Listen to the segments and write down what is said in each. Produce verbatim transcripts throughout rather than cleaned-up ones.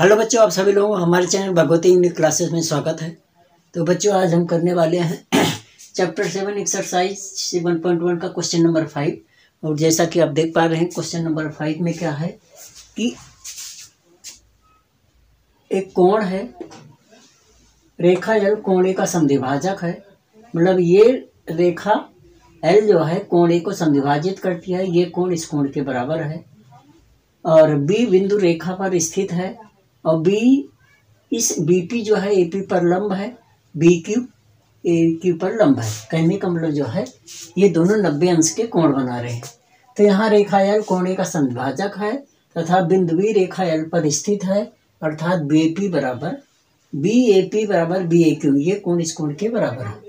Hello बच्चों, आप सभी लोगों को हमारे चैनल भगवती यूनिक क्लासेस में स्वागत है। तो बच्चों, आज हम करने वाले हैं chapter seven exercise seven point one का क्वेश्चन नंबर फाइव। और जैसा कि आप देख पा रहे हैं, क्वेश्चन नंबर फाइव में क्या है कि एक कोण है, रेखा एल कोण ए का समद्विभाजक है। मतलब ये रेखा एल जो है कोण ए को समद्विभाजित करती है। ये कोण इस कोण के बराबर है और बी बिंदु रेखा पर स्थित है। और बी इस बी पी जो है ए पी पर लंब है, बी क्यू ए क्यू पर लंब है। कहने का मतलब जो है ये दोनों नब्बे अंश के कोण बना रहे हैं। तो यहाँ रेखा एल कोण ए का समद्विभाजक है तथा बिंदु बी रेखा एल पर स्थित है, अर्थात बी ए पी बराबर बी ए पी बराबर बी ए क्यू। ये कोण इस कोण के बराबर है।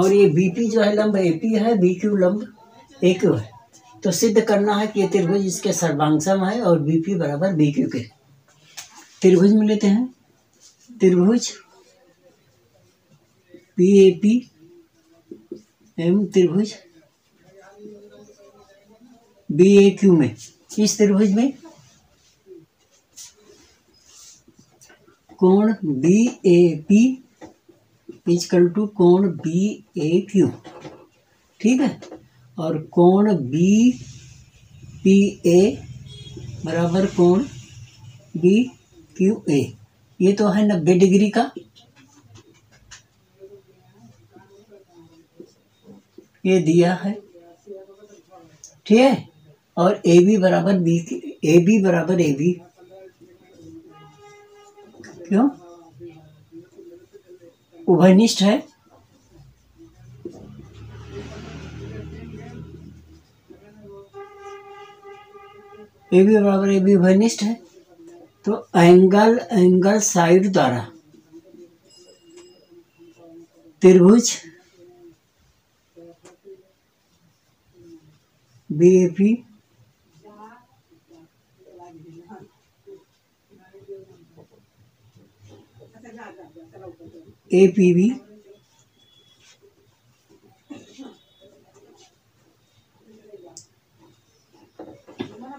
और ये बीपी जो है लंब एपी है, बीक्यू लंब एक्यू है। तो सिद्ध करना है कि ये त्रिभुज इसके सर्वांगसम है और बीपी बराबर बीक्यू के। त्रिभुज में लेते हैं त्रिभुज पी ए पी एम त्रिभुज बी ए क्यू में। इस त्रिभुज में कोण B A P equal to कोण बी ए क्यू, ठीक है। और कोण बी पी ए बराबर कोण बी क्यू ए। ये तो है नब्बे डिग्री का, ये दिया है, ठीक है। और ए बी बराबर बी ए बी बराबर ए बी, क्यों उभयनिष्ठ है। ए बी बराबर ए बी उभयनिष्ठ है। तो एंगल एंगल साइड द्वारा त्रिभुज B A P A P B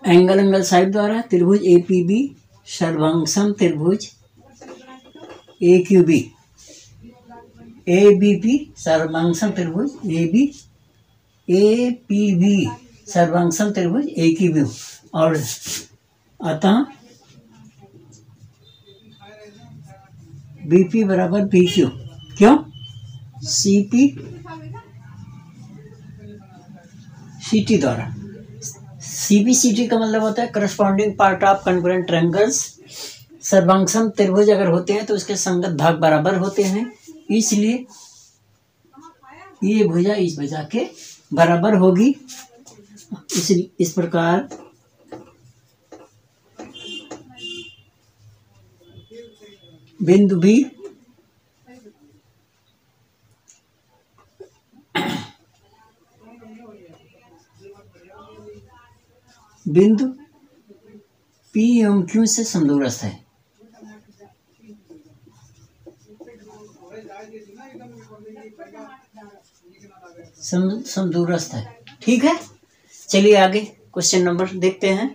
angle angle side द्वारा त्रिभुज ए पी बी सर्वांगसम त्रिभुज A Q B, A B P सर्वांगसम त्रिभुज A B, A P B सर्वांगसम त्रिभुज ए क्यू बी। और अतः बी पी बराबर बी क्यू, क्यों सी पी सी टी द्वारा। सी पी सी टी का मतलब होता है corresponding part of congruent triangles. सर्वांगसम त्रिभुज अगर होते हैं तो उसके संगत भाग बराबर होते हैं, इसलिए ये भुजा इस भुजा के बराबर होगी। इस, इस प्रकार बिंदु बी बिंदु पी एम क्यू से समदूरस्थ है। सम, समदूरस्थ है, ठीक है। चलिए आगे क्वेश्चन नंबर देखते हैं।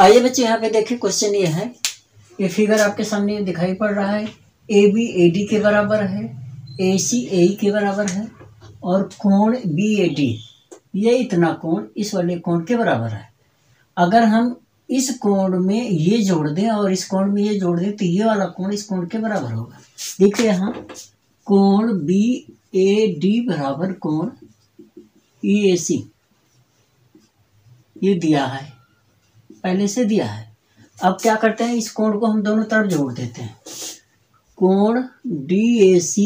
आइए बच्चे, यहाँ पे देखिए क्वेश्चन ये है, ये फिगर आपके सामने दिखाई पड़ रहा है। ए बी ए डी के बराबर है, ए सी ए के बराबर है और कोण बी ए डी, ये इतना कोण इस वाले कोण के बराबर है। अगर हम इस कोण में ये जोड़ दें और इस कोण में ये जोड़ दें तो ये वाला कोण इस कोण के बराबर होगा। देखिए यहाँ कोण बी ए डी बराबर कोण ई ए सी, ये दिया है, पहले से दिया है। अब क्या करते हैं, इस कोण को हम दोनों तरफ जोड़ देते हैं। कोण डी ए सी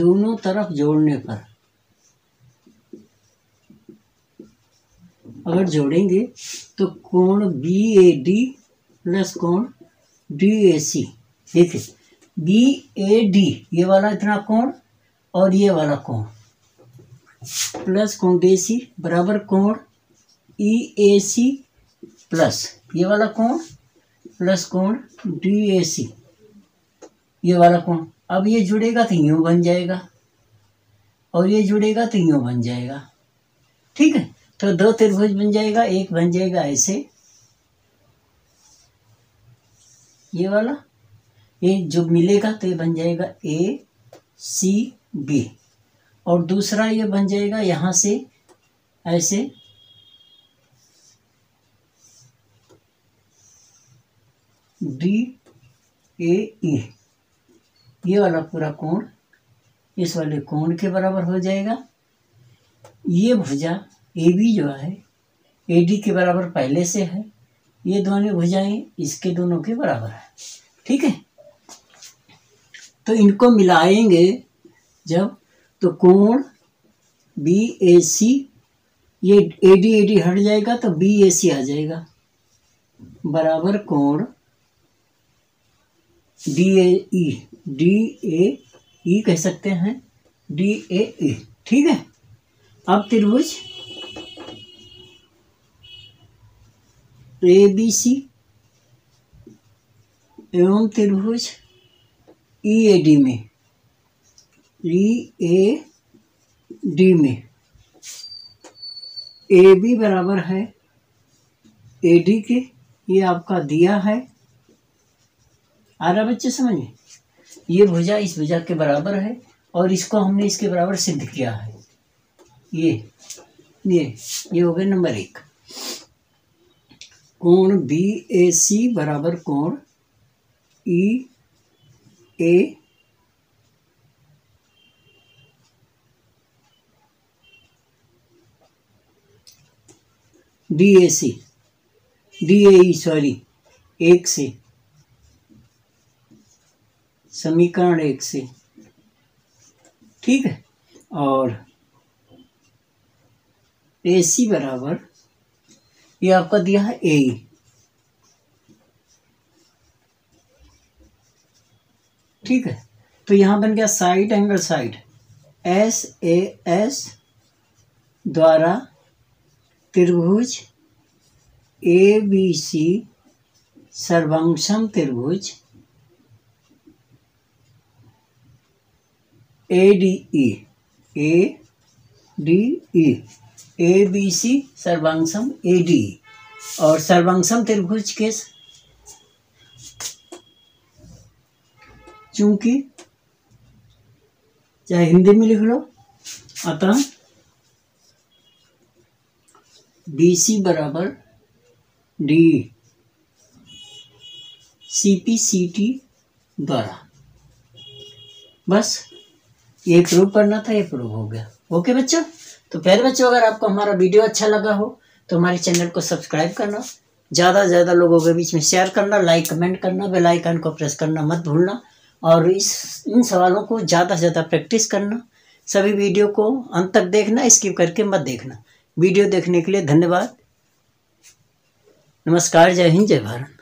दोनों तरफ जोड़ने पर, अगर जोड़ेंगे तो कोण बी ए डी प्लस कोण डी ए सी, देखिए बी ए डी ये वाला इतना कोण और ये वाला कोण प्लस कोण डी ए सी बराबर कोण ई ए सी प्लस ये वाला कोण प्लस कोण डी ए सी ये वाला कोण। अब ये जुड़ेगा तो यूँ बन जाएगा और ये जुड़ेगा तो यूँ बन जाएगा, ठीक है। तो दो त्रिभुज बन जाएगा, एक बन जाएगा ऐसे ये वाला, ये जो मिलेगा तो ये बन जाएगा ए सी बी, और दूसरा ये बन जाएगा यहाँ से ऐसे डी ए ई, ये वाला पूरा कोण इस वाले कोण के बराबर हो जाएगा। ये भुजा ए बी जो है ए डी के बराबर पहले से है, ये दोनों भुजाएं इसके दोनों के बराबर है, ठीक है। तो इनको मिलाएंगे जब तो कोण बी ए सी, ये ए डी ए डी हट जाएगा तो बी ए सी आ जाएगा बराबर कोण D A E, D A ई कह सकते हैं डी ए ई, ठीक है। अब त्रिभुज ए बी सी एवं त्रिभुज ई ए डी में, ई ए डी में ए बी बराबर है ए डी के, ये आपका दिया है। आ रहा बच्चे समझ में, ये भुजा इस भुजा के बराबर है और इसको हमने इसके बराबर सिद्ध किया है। ये ये ये हो गया नंबर एक, कोण बी ए सी बराबर कोण E A D A C D A E sorry एक से, समीकरण एक से, ठीक है। और ए सी बराबर ये आपका दिया है ए, ठीक है। तो यहाँ बन गया side angle, side S A S द्वारा त्रिभुज ए बी सी सर्वांगसम त्रिभुज A D E, A D E A B C सर्वांगसम ए डी, और सर्वांगसम त्रिभुज के चूंकि चाहे हिंदी में लिख लो, अतः बी सी बराबर D C P C T द्वारा, बस ये प्रूव करना था, ये प्रूव हो गया। ओके बच्चों, तो प्यारे बच्चों अगर आपको हमारा वीडियो अच्छा लगा हो तो हमारे चैनल को सब्सक्राइब करना, ज़्यादा से ज़्यादा लोगों के बीच में शेयर करना, लाइक कमेंट करना, बेल आइकन को प्रेस करना मत भूलना, और इस इन सवालों को ज़्यादा से ज़्यादा प्रैक्टिस करना। सभी वीडियो को अंत तक देखना, स्किप करके मत देखना। वीडियो देखने के लिए धन्यवाद। नमस्कार, जय हिंद, जय भारत।